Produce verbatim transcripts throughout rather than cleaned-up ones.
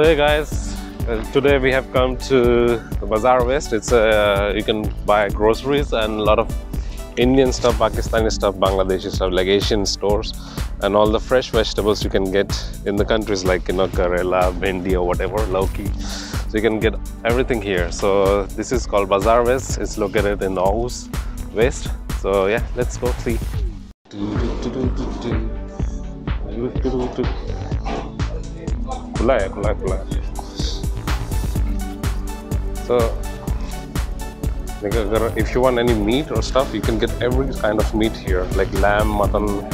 Hey guys, uh, today we have come to the Bazar West. It's uh, you can buy groceries and a lot of Indian stuff, Pakistani stuff, Bangladeshi stuff, like Asian stores, and all the fresh vegetables you can get in the countries like, you know, Karela, bendi or whatever, Lauki. So you can get everything here. So this is called Bazar West. It's located in Aarhus West. So yeah, let's go see. So if you want any meat or stuff, you can get every kind of meat here, like lamb, mutton,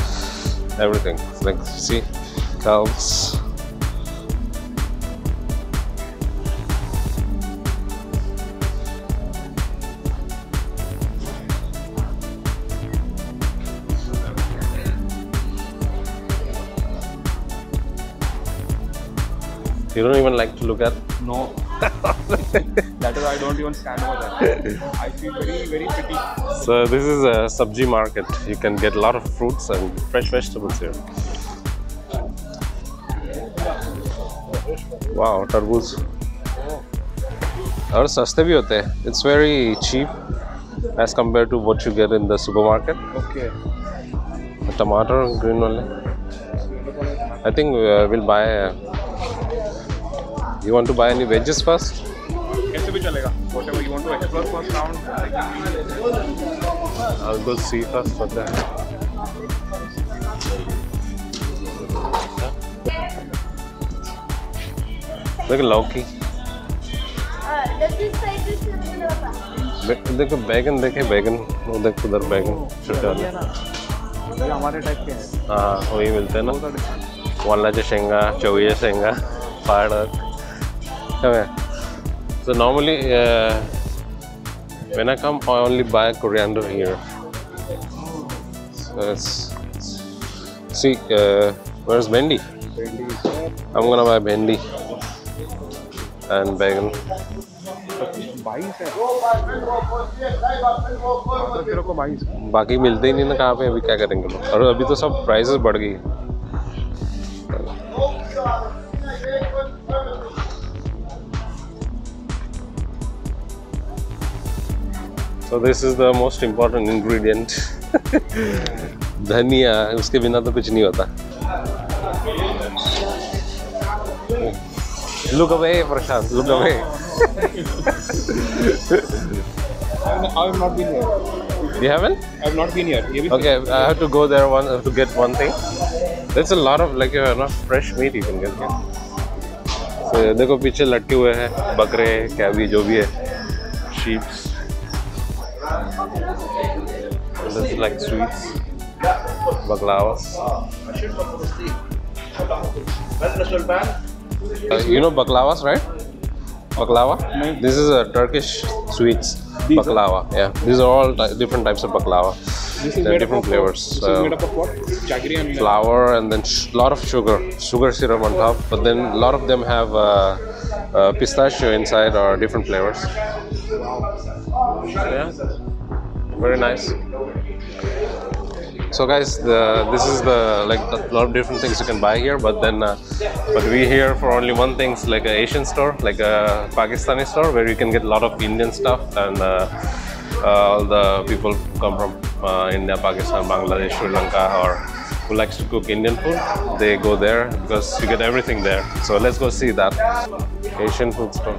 everything. Like, see, cows. You don't even like to look at? No. That is why I don't even stand over that. I feel very, very pity. So this is a Sabji market. You can get a lot of fruits and fresh vegetables here. Wow, tarboos. Aur saste bhi hote hain. It's very cheap as compared to what you get in the supermarket. Okay. Tomato, green only. I think we'll buy. You want to buy any veggies first? Whatever you want to explore first round. I'll go see first for that. Look at Lauki. Does this side is similar? Look at baigan. Look at baigan. Look at baigan. Look at So normally, uh, when I come, I only buy coriander here. So it's, it's, see, uh, where's bendi? I'm gonna buy bendi and baigan. बाकी मिलते ही नहीं ना कहाँ पे अभी क्या करेंगे लोग और अभी तो सब prices बढ़ गई So this is the most important ingredient. Dhaniya, uske bina to kuch nahi hota. Look away, Prashant. Look away. I have not been here. You haven't? I have not been here. Okay, I have to go there one to get one thing. There's a lot of like you know, fresh meat you can get here. So देखो पीछे लटके हुए हैं बकरे, कैवी जो भी है, sheep. This is like sweets, baklavas. Uh, you know baklavas, right? Baklava? This is a Turkish sweets. Baklava, yeah. These are all different types of baklava. They're different flavors. So flour and then a lot of sugar. Sugar syrup on top. But then a lot of them have uh, uh, pistachio inside or different flavors. Yeah. Very nice. So guys, the, this is the like a lot of different things you can buy here, but then uh, but we here for only one thing, like an Asian store, like a Pakistani store, where you can get a lot of Indian stuff, and uh, uh, all the people come from uh, India, Pakistan, Bangladesh, Sri Lanka, or who likes to cook Indian food, they go there because you get everything there. So let's go see that Asian food store.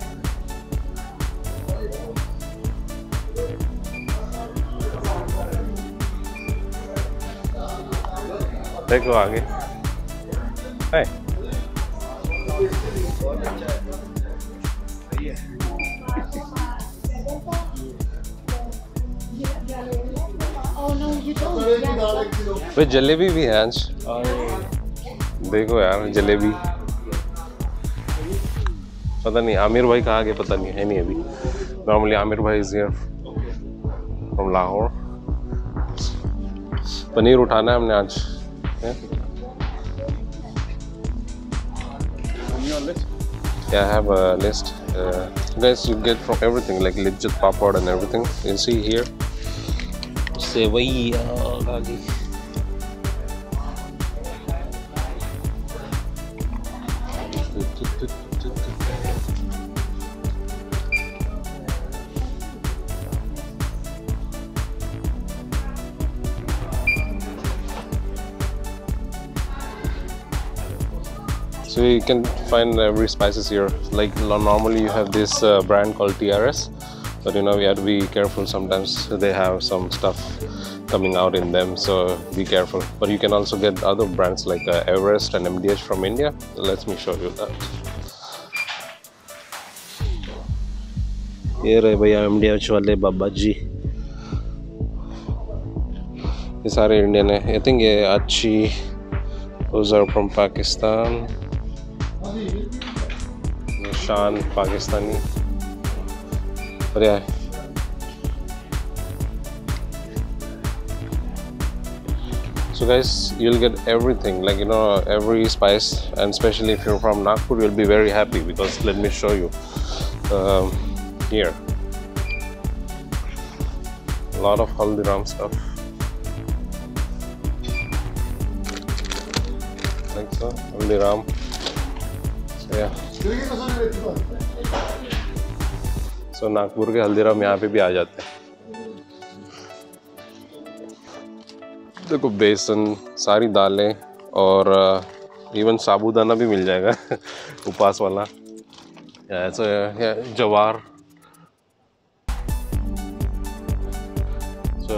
देखो आगे है वे जलेबी भी है आज देखो यार जलेबी पता नहीं आमिर भाई कहाँ गए पता नहीं है नहीं अभी नॉर्मली आमिर भाई is here from Lahore paneer उठाना है हमने आज Yeah. yeah, I have a list. Uh, guys, you get from everything like Lijjat Papad and everything. You can see here. So you can find every spices here. Like normally you have this uh, brand called T R S, but you know we have to be careful. Sometimes they have some stuff coming out in them, so be careful. But you can also get other brands like uh, Everest and M D H from India. Let me show you that. Here hai bhaiya M D H wale Baba Ji. These are Indian. I think yeah, Achi. Those are from Pakistan. Nishan, Pakistani. But yeah. So guys, you'll get everything, like you know, every spice, and especially if you're from Nagpur, you'll be very happy because let me show you um, here. A lot of Haldiram stuff. Like so, Haldiram. So yeah. So Nagpur ke Haldiram yahan pe bhi aa jate hain. Dekho besan, सारी दालें और even साबू दाना भी मिल जाएगा उपास वाला. Yeah, so yeah, Jawar. So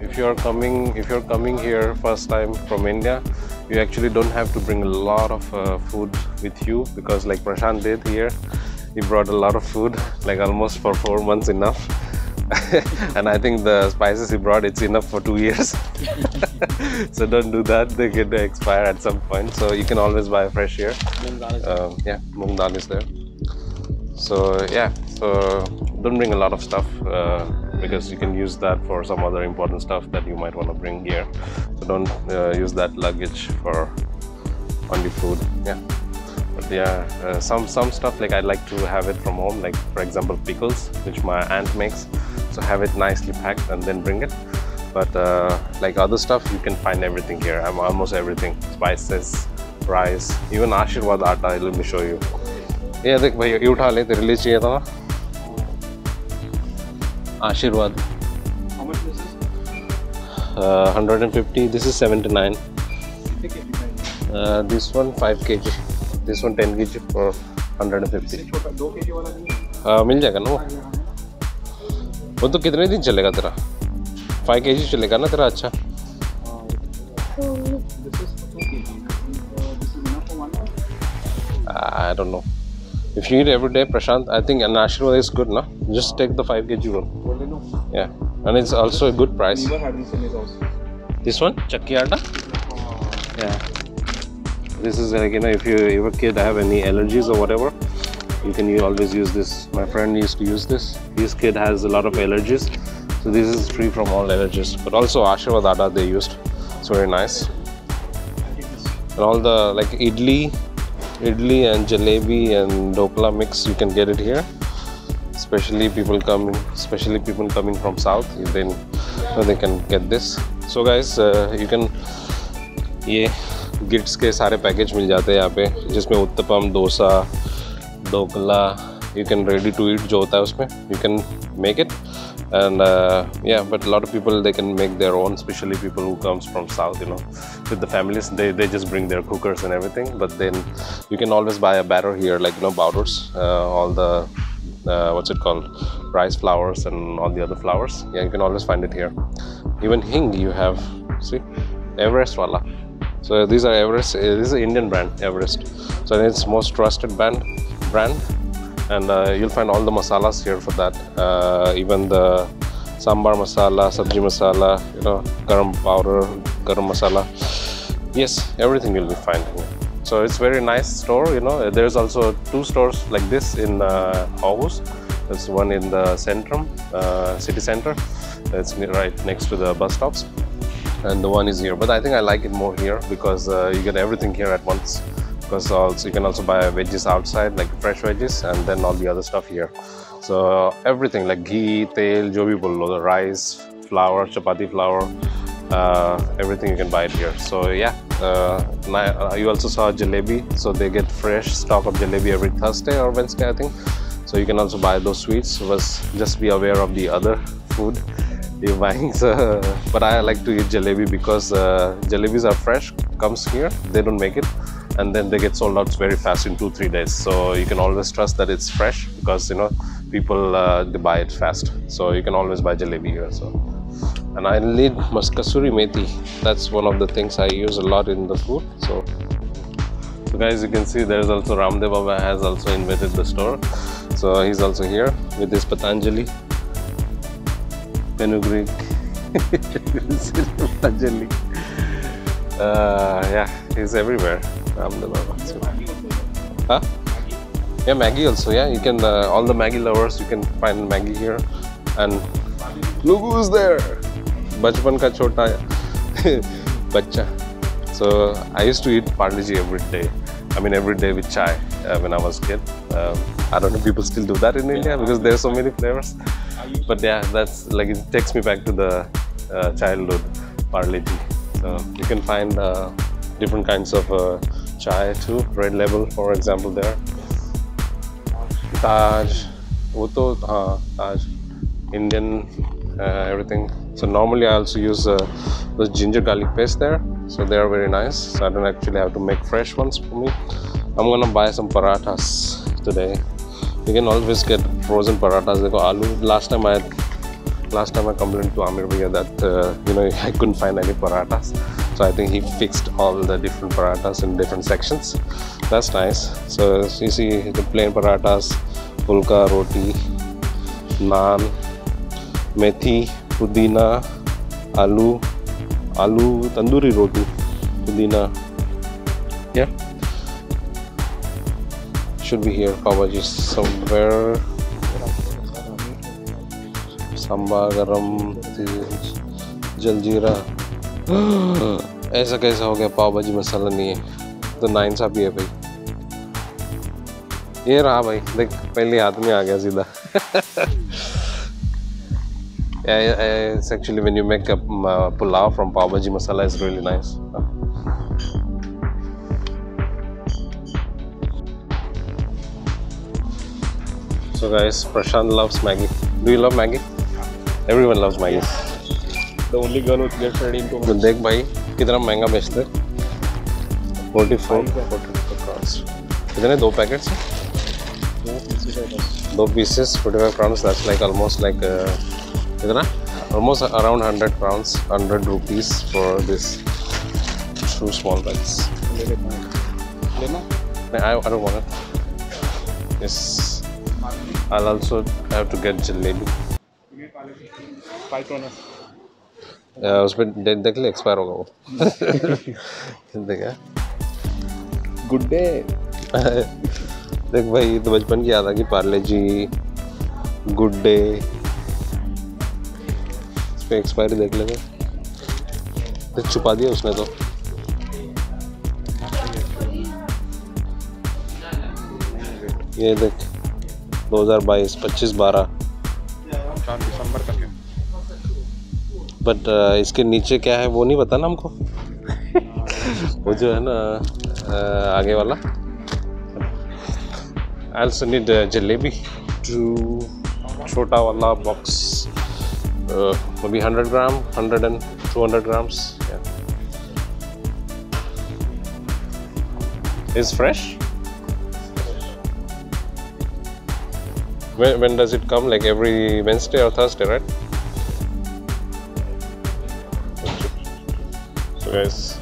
if you are coming, if you are coming here first time from India, you actually don't have to bring a lot of uh, food with you, because like Prashant did here, he brought a lot of food, like almost for four months enough. And I think the spices he brought, it's enough for two years. So don't do that; they get to expire at some point. So you can always buy fresh here. Um, yeah, mung dal is there. So yeah, so don't bring a lot of stuff. Uh, because you can use that for some other important stuff that you might want to bring here. So don't uh, use that luggage for only food. Yeah, but yeah, uh, some some stuff like I like to have it from home, like for example pickles, which my aunt makes. So have it nicely packed and then bring it. But uh, like other stuff, you can find everything here. I'm almost everything: spices, rice, even Aashirvaad atta. Let me show you. Yeah, look, bhai, you utha le, tere liye chahiye tha. Aashirvaad. How much is this? Uh, one hundred fifty. This is seventy-nine. Uh, this one five kilograms. This one ten kilograms for one hundred fifty. two kilograms वाला नहीं? मिल जाएगा ना वो? वो तो कितने दिन चलेगा तेरा? five kilograms चलेगा ना तेरा अच्छा? I don't know. If you eat every day, Prashant, I think an Aashirvaad is good, no? Just take the five kilograms one. Yeah, and it's also a good price. This one, Chakki Atta. Yeah. This is like, you know, if you ever kid have any allergies or whatever, you can you always use this. My friend used to use this. His kid has a lot of allergies, so this is free from all allergies. But also Aashirvaad Atta they used. It's very nice. And all the like idli. Idli and jalebi and dhokla mix, you can get it here. Especially people coming, especially people coming from south, then so they can get this. So guys, uh, you can. ये gifts के सारे package मिल जाते हैं यहाँ पे, जिसमें uttapam, dosa, dhokla. You can ready to eat जो होता है उसमें. You can make it, and uh, yeah, but a lot of people they can make their own, especially people who comes from south, you know, with the families, they they just bring their cookers and everything. But then you can always buy a batter here, like you know powders, uh, all the uh, what's it called, rice flours and all the other flours. Yeah, you can always find it here. Even hing you have, see, Everest wala. So these are Everest. This is an Indian brand, Everest. So it's most trusted brand brand. And uh, you'll find all the masalas here for that, uh, even the sambar masala, sabji masala, you know, garam powder, garam masala. Yes, everything you'll be finding. So it's very nice store, you know. There's also two stores like this in uh, Aarhus. There's one in the centrum, uh, city center. It's right next to the bus stops, and the one is here. But I think I like it more here because uh, you get everything here at once. Because also you can also buy veggies outside, like fresh veggies, and then all the other stuff here. So everything like ghee, tel, jo bhi bol lo, the rice, flour, chapati flour, uh, everything you can buy it here. So yeah, uh, you also saw jalebi. So they get fresh stock of jalebi every Thursday or Wednesday, I think. So you can also buy those sweets. So just be aware of the other food you're buying. So, but I like to eat jalebi because uh, jalebis are fresh, comes here, they don't make it. and then they get sold out very fast in two, three days. So you can always trust that it's fresh because, you know, people uh, they buy it fast. So you can always buy jalebi here. So. And I need kasuri methi. That's one of the things I use a lot in the food. So, so guys, you can see there's also Ramdev Baba has also invaded the store. So he's also here with his Patanjali, Penugrik, Patanjali. Uh, yeah, he's everywhere. Ramdev Baba. So. Huh? Yeah, Maggie also. Yeah, you can uh, all the Maggie lovers, you can find Maggie here. And look who's there! Bachpan ka chota bacha. So I used to eat Parle-G every day. I mean every day with chai uh, when I was a kid. Um, I don't know if people still do that in India because there are so many flavors. But yeah, that's like it takes me back to the uh, childhood Parle-G. So you can find uh, different kinds of uh, chai too. Red Label, for example, there. Taj, Uto, uh, Taj, Indian. Uh, everything. So normally I also use uh, the ginger garlic paste there, so they are very nice. So I don't actually have to make fresh ones for me. I'm gonna buy some parathas today. You can always get frozen parathas. They go aloo. Last time I last time I complained to Amir Bhaiya that uh, you know I couldn't find any parathas. So I think he fixed all the different parathas in different sections. That's nice. So you see the plain parathas, pulka, roti, naan, methi, pudina, aloo, aloo, tandoori roti, pudina. Yeah, should be here. Kawaji somewhere. Samba garam, jaljeera. ऐसा कैसा हो गया पाव भाजी मसाला नहीं है तो nine सा भी है भाई ये रहा भाई देख पहले हाथ में आ गया सीधा. Yeah, it's actually when you make a uh, pulao from pav bhaji masala, it's really nice. So guys, Prashant loves Maggie. Do you love Maggie? Everyone loves Maggie. The only girl who gets ready into Maggie. Look, bhai, kitna mehanga bechte. forty-four, forty-five crowns. Kitne two packets? Two pieces, forty-five crowns. That's like almost like. Uh, Almost around one hundred crowns, one hundred rupees for this two small bags. I don't want it. Yes. I'll also have to get jalebi. Five kronas. Yeah, it will expire. Good day. Look, bhai, to bachpan ki yaad aa gayi Parle-G. Good day. पे expiry देख लेंगे तो छुपा दिया उसने तो ये देख twenty twenty-two twenty-five twelve चार दिसंबर तक है बट uh, इसके नीचे क्या है वो नहीं पता ना हमको वो जो है ना uh, आगे वाला I also need jalebi two छोटा वाला box Uh, maybe one hundred gram, one hundred and two hundred grams. Yeah. It's fresh. When, when does it come? Like every Wednesday or Thursday, right? So guys,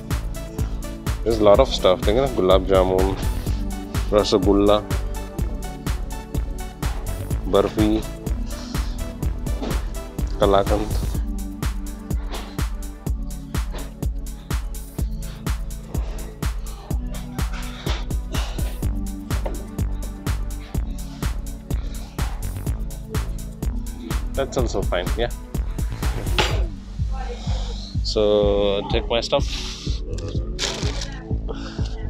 there's a lot of stuff. Think of gulab jamun, rasagulla, barfi. Kalakand. That's also fine, yeah. So take my stuff.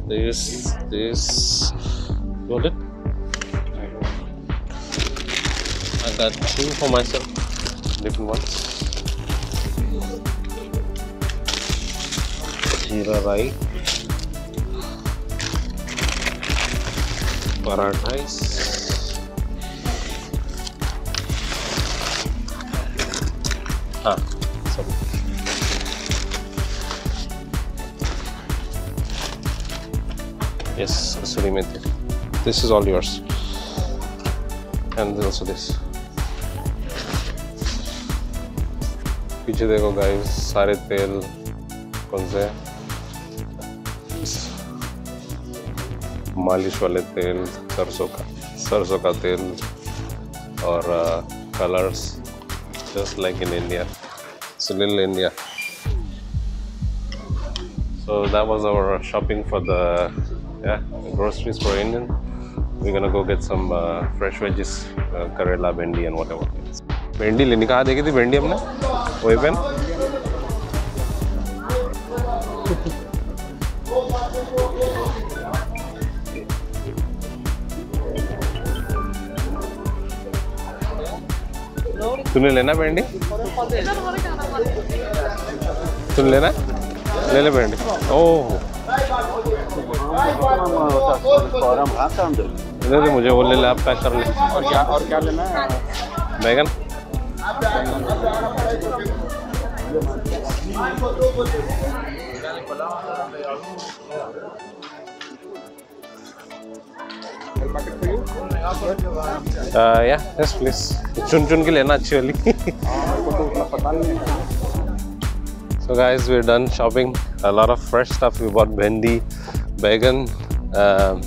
This, this, got it? I got two for myself. Different ones. Jeera rai, parathas, ah, sabu. Yes, Asuri Methi. This is all yours. And also this. Piche dekho guys, sare tel kaun se मालिश वाले तेल, सरसों का सरसों का तेल और colours just like in India, so little India. So that was our shopping for the yeah groceries for Indian. We're gonna go get some uh, fresh veggies, uh, Karela, bendi and whatever. Bendi लेने कहाँ देखी थी bendi हमने? वहीं पे तूने लेना बेंडी? तूने लेना? ले ले बेंडी। ओह। इधर भी मुझे वो ले ले, आप पैक कर ले। और क्या और क्या लेना है? बैगन। Uh, yeah, yes please. चुन चुन के लेना अच्छी वाली. So guys, we're done shopping. A lot of fresh stuff. We bought bendi, baigan, um,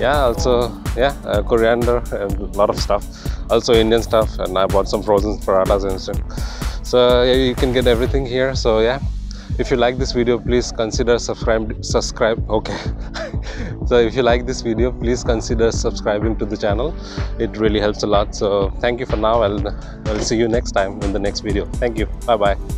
yeah, also yeah, uh, coriander and a lot of stuff. Also Indian stuff, and I bought some frozen parathas and stuff. So yeah, you can get everything here. So yeah. If you like this video, please consider subscribe, subscribe, okay. So if you like this video, please consider subscribing to the channel. It really helps a lot. So thank you for now, and I'll see you next time in the next video. Thank you. Bye-bye.